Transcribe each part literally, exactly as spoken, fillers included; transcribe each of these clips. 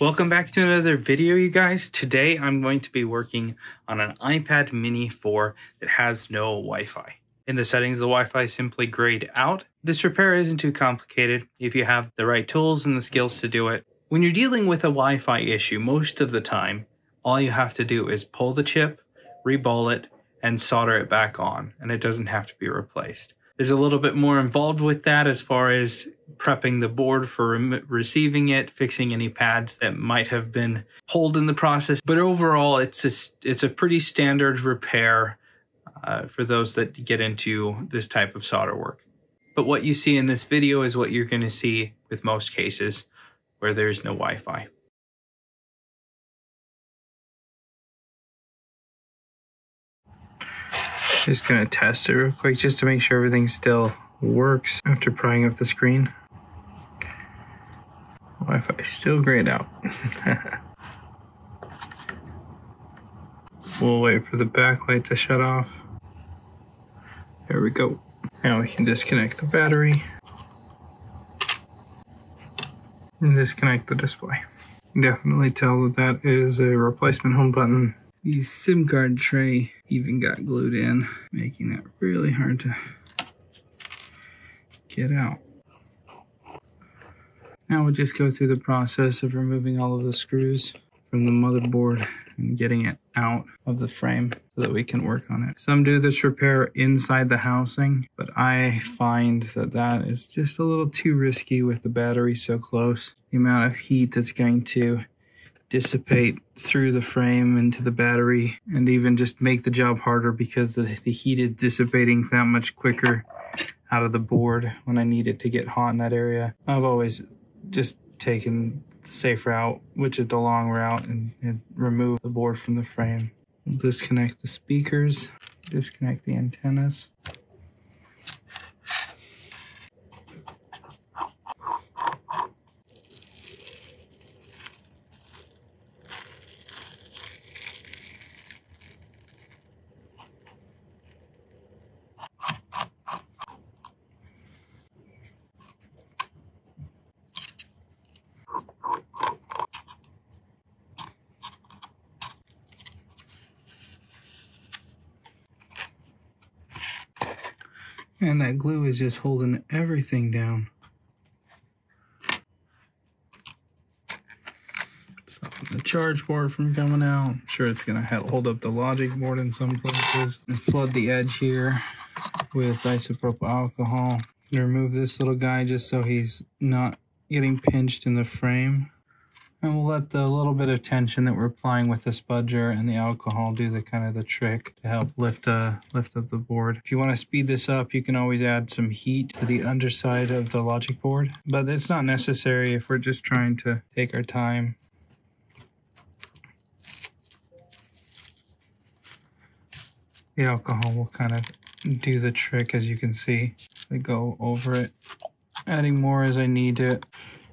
Welcome back to another video, you guys. Today I'm going to be working on an iPad Mini four that has no Wi-Fi. In the settings of the Wi-Fi, simply grayed out. This repair isn't too complicated if you have the right tools and the skills to do it. When you're dealing with a Wi-Fi issue, most of the time, all you have to do is pull the chip, reball it, and solder it back on, and it doesn't have to be replaced. There's a little bit more involved with that as far as prepping the board for re receiving it, fixing any pads that might have been pulled in the process. But overall, it's a, it's a pretty standard repair uh, for those that get into this type of solder work. But what you see in this video is what you're going to see with most cases where there's no Wi-Fi. Just gonna test it real quick just to make sure everything still works after prying up the screen. Wi-Fi still grayed out. We'll wait for the backlight to shut off. There we go. Now we can disconnect the battery and disconnect the display. Definitely tell that that is a replacement home button. The SIM card tray even got glued in, making that really hard to get out. Now we'll just go through the process of removing all of the screws from the motherboard and getting it out of the frame so that we can work on it. Some do this repair inside the housing, but I find that that is just a little too risky with the battery so close. The amount of heat that's going to dissipate through the frame into the battery and even just make the job harder because the, the heat is dissipating that much quicker out of the board when I need it to get hot in that area. I've always just taken the safe route, which is the long route, and, and remove the board from the frame. We'll disconnect the speakers, disconnect the antennas. And that glue is just holding everything down. Stopping the charge board from coming out. I'm sure it's gonna hold up the logic board in some places. And flood the edge here with isopropyl alcohol. And remove this little guy just so he's not getting pinched in the frame. And we'll let the little bit of tension that we're applying with the spudger and the alcohol do the kind of the trick to help lift uh, lift up the board. If you want to speed this up, you can always add some heat to the underside of the logic board, but it's not necessary if we're just trying to take our time. The alcohol will kind of do the trick, as you can see. I go over it, adding more as I need it.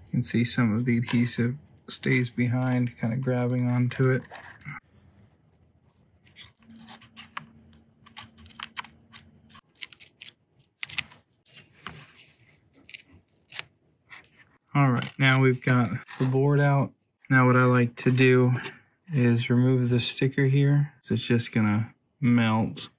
You can see some of the adhesive stays behind, kind of grabbing onto it. All right, now we've got the board out. Now what I like to do is remove the sticker here, so it's just gonna melt.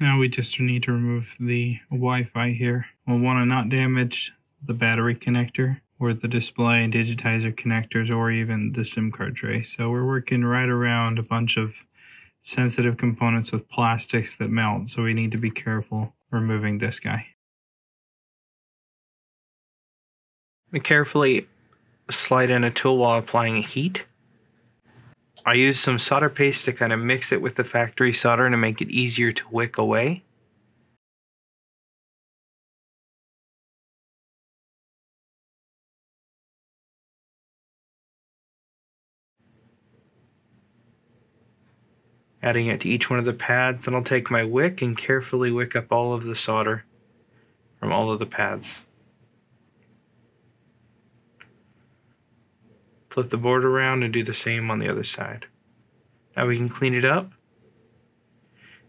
Now we just need to remove the Wi-Fi here. We'll want to not damage the battery connector, or the display and digitizer connectors, or even the SIM card tray. So we're working right around a bunch of sensitive components with plastics that melt, so we need to be careful removing this guy. We carefully slide in a tool while applying heat. I use some solder paste to kind of mix it with the factory solder to make it easier to wick away. Adding it to each one of the pads, then I'll take my wick and carefully wick up all of the solder from all of the pads. Flip the board around and do the same on the other side. Now we can clean it up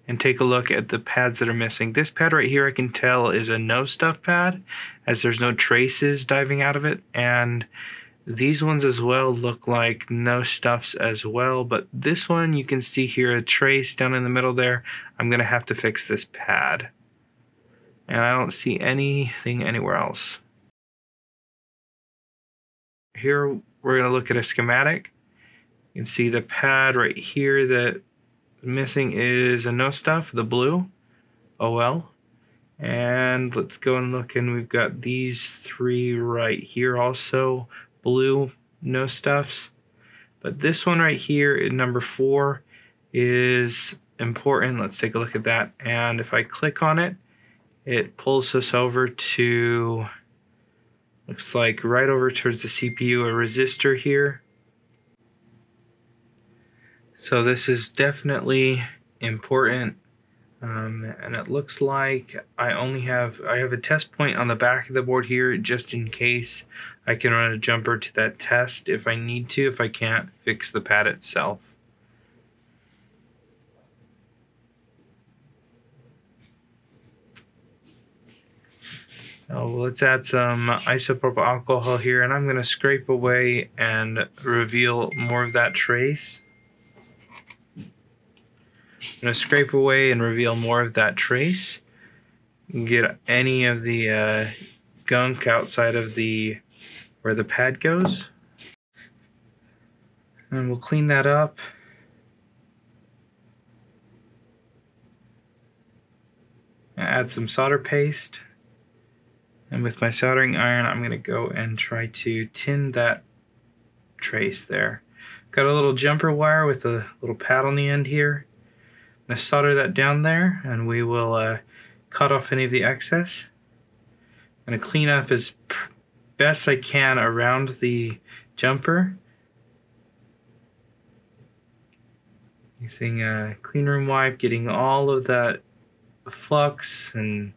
and take a look at the pads that are missing. This pad right here I can tell is a no stuff pad, as there's no traces diving out of it, and These ones as well look like no stuffs as well, but this one you can see here a trace down in the middle there. I'm gonna have to fix this pad. And I don't see anything anywhere else. Here we're gonna look at a schematic. You can see the pad right here that missing is a no stuff, the blue. Oh well. And let's go and look, and we've got these three right here also, blue, no stuffs. But this one right here in number four is important. Let's take a look at that. And if I click on it, it pulls us over to, looks like right over towards the C P U, a resistor here. So this is definitely important. Um, and it looks like I only have, I have a test point on the back of the board here just in case I can run a jumper to that test if I need to, if I can't fix the pad itself. Now let's add some isopropyl alcohol here, and I'm going to scrape away and reveal more of that trace. I'm going to scrape away and reveal more of that trace. Get any of the uh, gunk outside of the where the pad goes. And we'll clean that up. Add some solder paste. And with my soldering iron, I'm going to go and try to tin that trace there. Got a little jumper wire with a little pad on the end here. I'm going to solder that down there, and we will uh, cut off any of the excess. I'm going to clean up as best I can around the jumper, using a clean room wipe, getting all of that flux and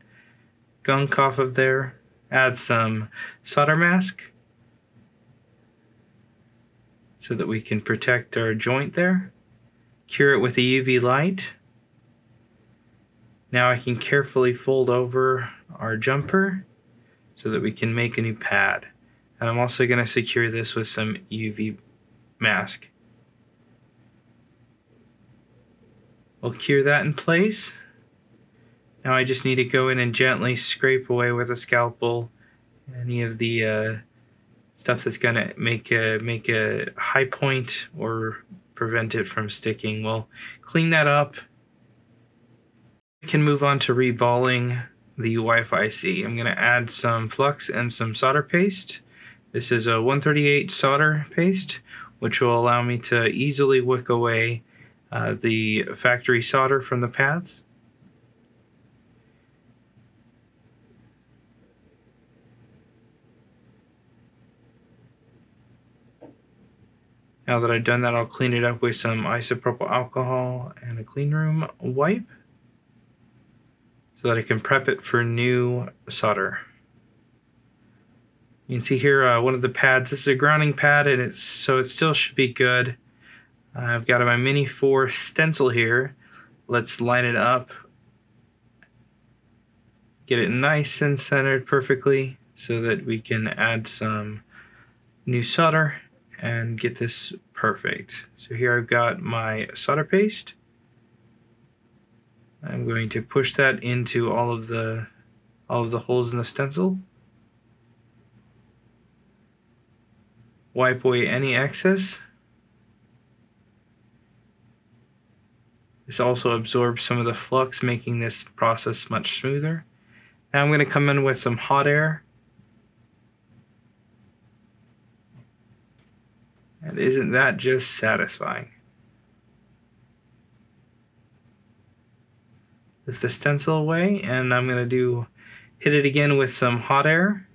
gunk off of there. Add some solder mask so that we can protect our joint there. Cure it with a U V light. Now I can carefully fold over our jumper so that we can make a new pad. And I'm also going to secure this with some U V mask. We'll cure that in place. Now I just need to go in and gently scrape away with a scalpel any of the uh, stuff that's going to make a, make a high point or prevent it from sticking. We'll clean that up. We can move on to reballing the Wi-Fi C. I'm going to add some flux and some solder paste. This is a one thirty-eight solder paste, which will allow me to easily wick away uh, the factory solder from the pads. Now that I've done that, I'll clean it up with some isopropyl alcohol and a clean room wipe so that I can prep it for new solder. You can see here uh, one of the pads. This is a grounding pad, and it's so it still should be good. Uh, I've got my Mini four stencil here. Let's line it up. Get it nice and centered perfectly so that we can add some new solder and get this perfect. So here I've got my solder paste. I'm going to push that into all of the all of the holes in the stencil. Wipe away any excess. This also absorbs some of the flux, making this process much smoother. Now I'm going to come in with some hot air. And isn't that just satisfying? Lift the stencil away, and I'm gonna do hit it again with some hot air.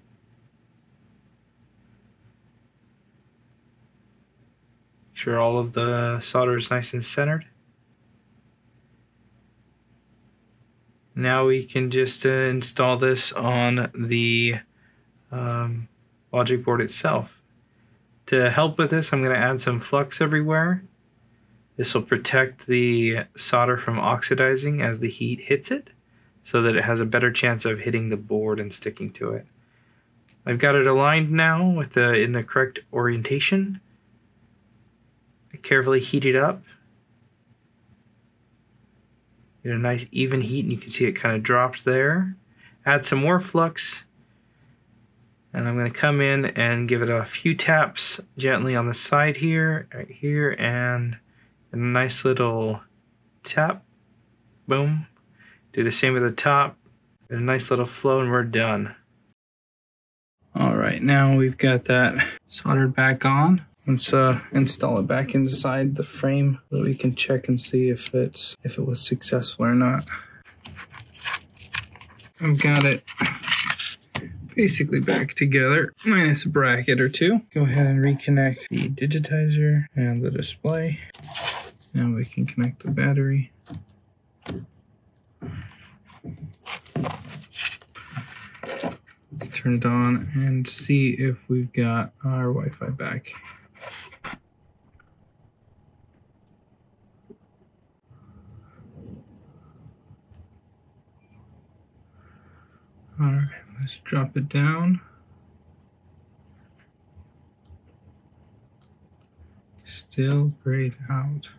Make sure all of the solder is nice and centered. Now we can just uh, install this on the um, logic board itself. To help with this, I'm going to add some flux everywhere. This will protect the solder from oxidizing as the heat hits it so that it has a better chance of hitting the board and sticking to it. I've got it aligned now with the in the correct orientation. I carefully heat it up. Get a nice even heat, and you can see it kind of dropped there. Add some more flux, and I'm going to come in and give it a few taps gently on the side here, right here, and a nice little tap. Boom. Do the same at the top. Get a nice little flow, and we're done. All right, now we've got that soldered back on. Let's uh, install it back inside the frame so we can check and see if it's if it was successful or not. I've got it basically back together, minus a bracket or two. Go ahead and reconnect the digitizer and the display. Now we can connect the battery. Let's turn it on and see if we've got our Wi-Fi back. All right, let's drop it down. Still grayed out.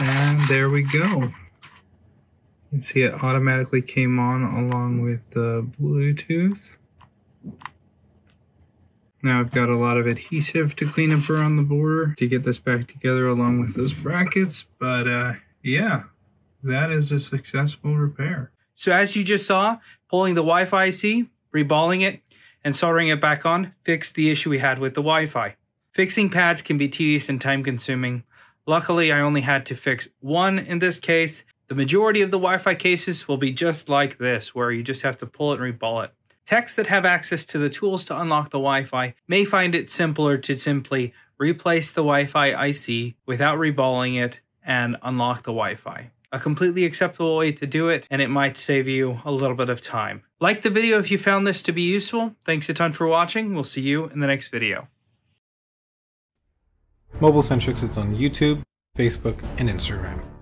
And there we go. You can see it automatically came on along with the Bluetooth. Now I've got a lot of adhesive to clean up around the border to get this back together along with those brackets. But uh, yeah, that is a successful repair. So as you just saw, pulling the Wi-Fi I C, reballing it, and soldering it back on fixed the issue we had with the Wi-Fi. Fixing pads can be tedious and time-consuming. Luckily, I only had to fix one in this case. The majority of the Wi-Fi cases will be just like this, where you just have to pull it and reball it. Techs that have access to the tools to unlock the Wi-Fi may find it simpler to simply replace the Wi-Fi I C without reballing it and unlock the Wi-Fi. A completely acceptable way to do it, and it might save you a little bit of time. Like the video if you found this to be useful. Thanks a ton for watching. We'll see you in the next video. MobileSentrix is on YouTube, Facebook, and Instagram.